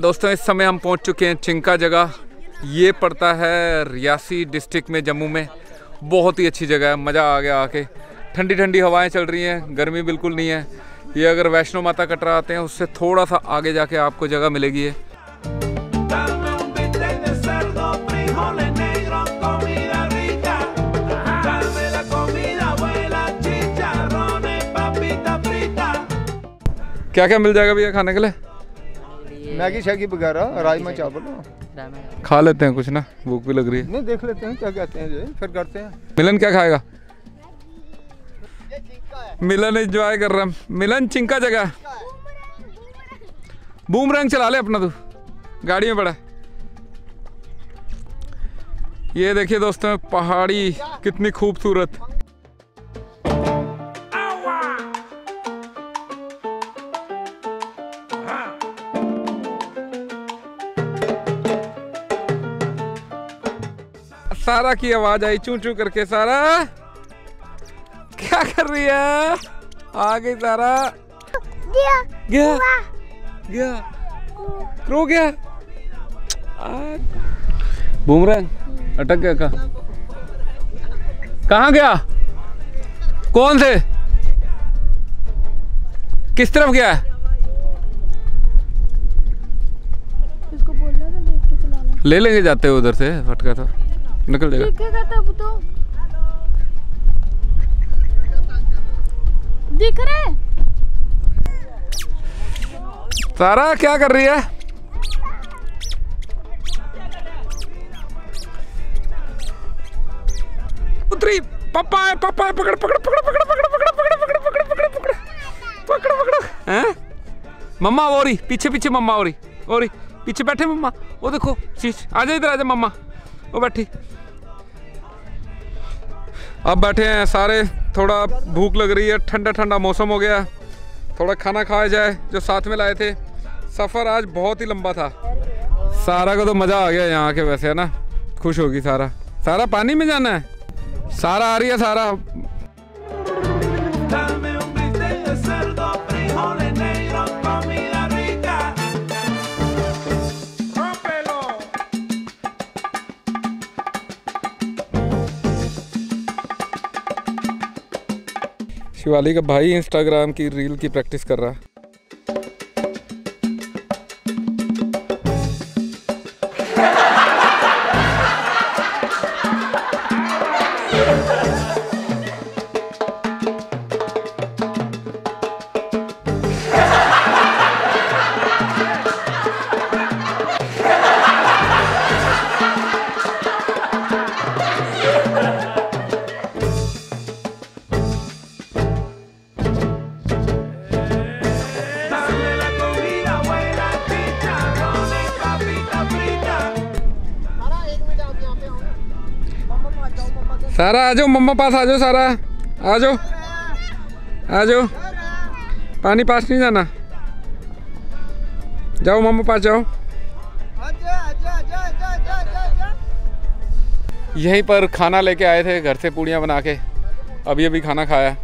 दोस्तों इस समय हम पहुंच चुके हैं चिंका जगह। ये पड़ता है रियासी डिस्ट्रिक्ट में, जम्मू में। बहुत ही अच्छी जगह है, मज़ा आ गया आके। ठंडी ठंडी हवाएं चल रही हैं, गर्मी बिल्कुल नहीं है। ये अगर वैष्णो माता कटरा आते हैं उससे थोड़ा सा आगे जाके आपको जगह मिलेगी है। क्या क्या मिल जाएगा भैया खाने के लिए? मैगी शैगी वगैरह, राजमा चावल खा लेते हैं कुछ ना, भूख भी लग रही है। नहीं देख लेते हैं क्या कहते हैं जो फिर करते हैं। मिलन क्या खाएगा? मिलन एंजॉय कर रहा है। मिलन चिंका जगह बूमरंग चला ले अपना, तू गाड़ी में पड़ा। ये देखिए दोस्तों पहाड़ी कितनी खूबसूरत। सारा की आवाज आई चू चू करके। सारा क्या कर रही है? आ गई सारा। गया गया गया क्रो गया। बूमरंग अटक गया। कहाँ गया? कौन से किस तरफ गया? इसको बोलना था देख के चलाना। ले लेंगे जाते हुए उधर से, फटका था निकल जाएगा। तब तो दिख रहे। सारा क्या कर रही है? उतरी। पापा है, पापा है, पकड़ पकड़ पकड़ पकड़ पकड़ पकड़ पकड़ पकड़ पकड़ पकड़ पकड़ पकड़ पकड़। हैं मम्मा वो रही पीछे पीछे, मम्मा वो रही पीछे बैठे। मम्मा वो देखो शीश। आजा इधर आजा मम्मा, वो बैठी। अब बैठे हैं सारे, थोड़ा भूख लग रही है, ठंडा ठंडा मौसम हो गया, थोड़ा खाना खाया जाए जो साथ में लाए थे। सफ़र आज बहुत ही लंबा था। सारा को तो मज़ा आ गया यहाँ के, वैसे है ना, खुश होगी सारा। सारा पानी में जाना है? सारा आ रही है सारा। शिवाली का भाई इंस्टाग्राम की रील की प्रैक्टिस कर रहा है। सारा आ जाओ मम्मा पास, आ जाओ सारा, आ जाओ आ जाओ। पानी पास नहीं जाना, जाओ मम्मा पास जाओ। यहीं पर खाना लेके आए थे घर से, पूड़ियाँ बना के। अभी अभी खाना खाया,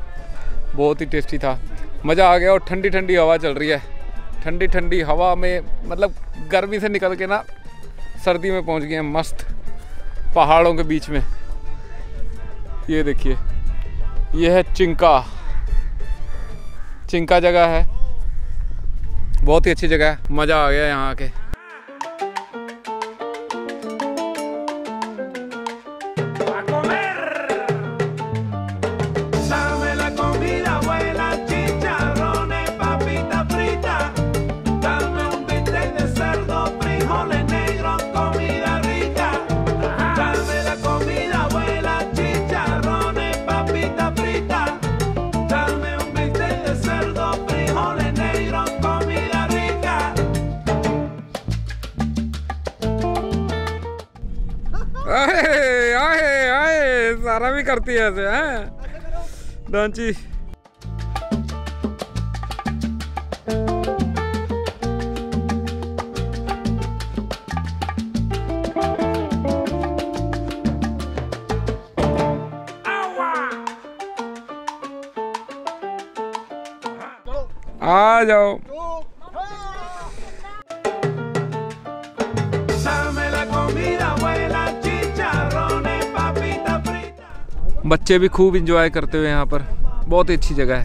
बहुत ही टेस्टी था, मज़ा आ गया। और ठंडी ठंडी हवा चल रही है, ठंडी ठंडी हवा में मतलब गर्मी से निकल के ना सर्दी में पहुँच गए हैं, मस्त पहाड़ों के बीच में। ये देखिए, ये है चिंका। चिंका जगह है, बहुत ही अच्छी जगह है, मज़ा आ गया यहाँ आके। सारा भी करती है ऐसे, हैं डांची। आ जाओ। बच्चे भी खूब इंजॉय करते हुए यहाँ पर। बहुत ही अच्छी जगह है।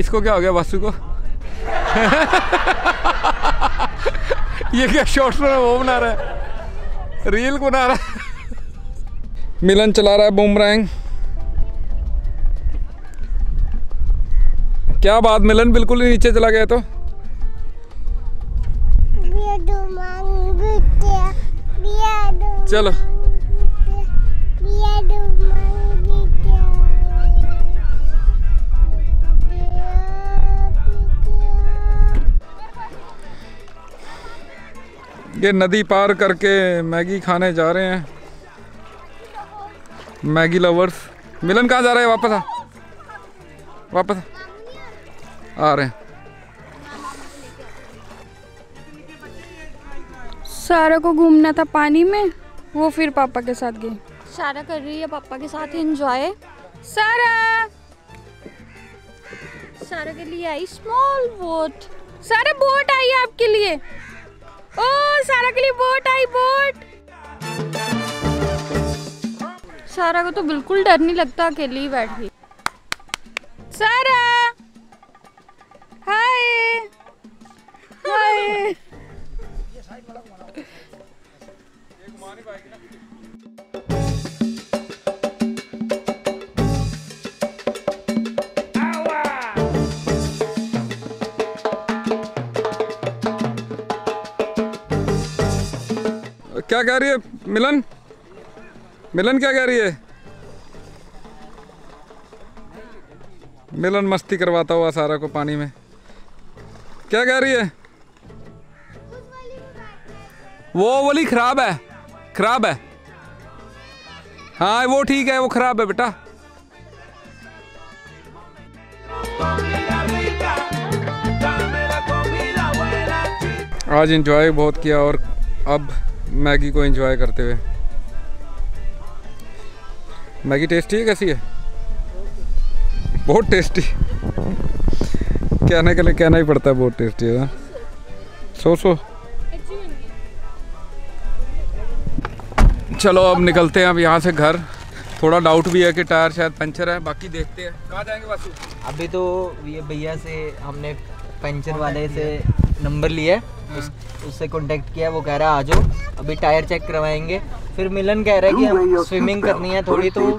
इसको क्या हो गया वासु को? ये क्या शॉर्ट्स में वो बना रहा है, रील बना रहा है। मिलन चला रहा है बूमरैंग। क्या बात, मिलन बिल्कुल ही नीचे चला गया तो। चलो ये नदी पार करके मैगी खाने जा रहे हैं, मैगी लवर्स। मिलन कहाँ जा रहा है? वापस आ, वापस आ रहे हैं। सारा को घूमना था पानी में, वो फिर पापा के साथ गई। सारा कर रही है पापा के साथ एंजॉय। सारा सारा के लिए आई स्मॉल बोट। सारा बोट आई आपके लिए। ओ सारा के लिए बोट आई, बोट। सारा को तो बिल्कुल डर नहीं लगता, अकेली ही बैठ गई। सारा हाय हाय। क्या कह रही है मिलन? मिलन क्या कह रही है? मिलन मस्ती करवाता हुआ सारा को पानी में। क्या कह रही है? वो वाली खराब है, खराब है। हाँ वो ठीक है, वो खराब है बेटा। आज एंजॉय बहुत किया और अब मैगी को एंजॉय करते हुए। मैगी टेस्टी है, कैसी है? बहुत टेस्टी। कहने के लिए कहना ही पड़ता है, बहुत टेस्टी है। सो चलो अब निकलते हैं अब यहाँ से घर। थोड़ा डाउट भी है कि टायर शायद पंचर है, बाकी देखते हैं। कहाँ जाएंगे वासु? अभी तो ये भैया से हमने पंचर वाले से नंबर लिया, उससे कांटेक्ट किया। वो कह रहा है आ जाओ, अभी टायर चेक करवाएंगे। फिर मिलन कह रहा है कि हम स्विमिंग करनी है थोड़ी, तो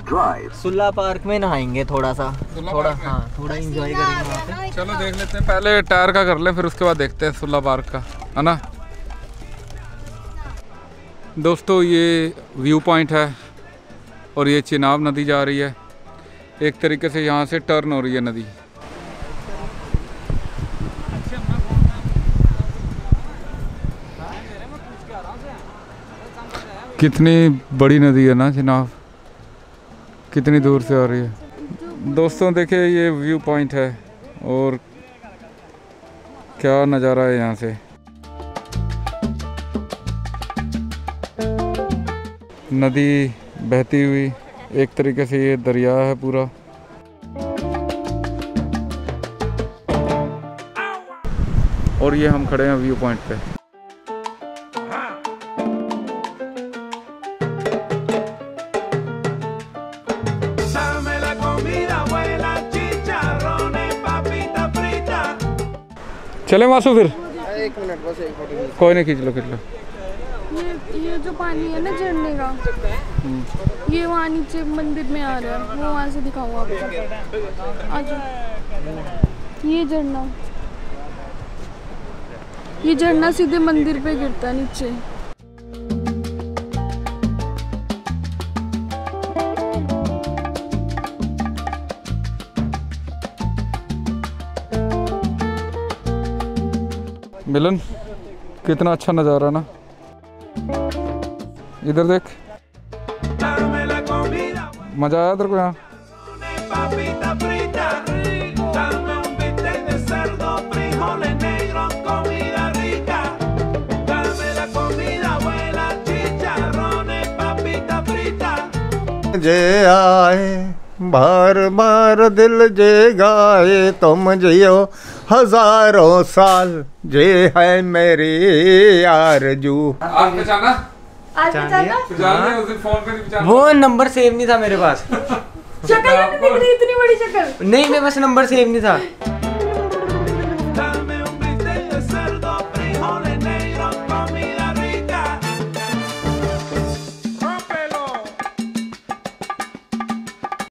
सुल्ला पार्क में नहाएंगे थोड़ा सा, थोड़ा हाँ थोड़ा इंजॉय करेंगे वहाँ पे। चलो देख लेते हैं, पहले टायर का कर लें, फिर उसके बाद देखते हैं सुल्ला पार्क का, है ना। दोस्तों ये व्यू पॉइंट है और ये चिनाब नदी जा रही है। एक तरीके से यहाँ से टर्न हो रही है नदी। कितनी बड़ी नदी है ना चिनाब, कितनी दूर से आ रही है। दोस्तों देखिए ये व्यू पॉइंट है और क्या नज़ारा है यहाँ से। नदी बहती हुई, एक तरीके से ये दरिया है पूरा। और ये हम खड़े हैं व्यू पॉइंट पे। चले वासु फिर? एक मिनट बस, एक फोटो। कोई नहीं, खींच लो खींच लो। ये जो पानी है ना झरने का, ये वहाँ नीचे मंदिर में आ रहा है, वो वहाँ से दिखाऊंगा आपको। आज ये झरना, ये झरना सीधे मंदिर पे गिरता है नीचे। मिलन कितना अच्छा नज़ारा ना, इधर देख। मजा आया तेरे को यहाँ? जे आए बार बार दिल जे गाए तुम जियो हजारों साल ये है मेरी आरजू। वो नंबर सेव नहीं था मेरे पास, शक्ल नहीं निकली इतनी बड़ी शक्ल। नहीं मेरे पास नंबर सेव नहीं था।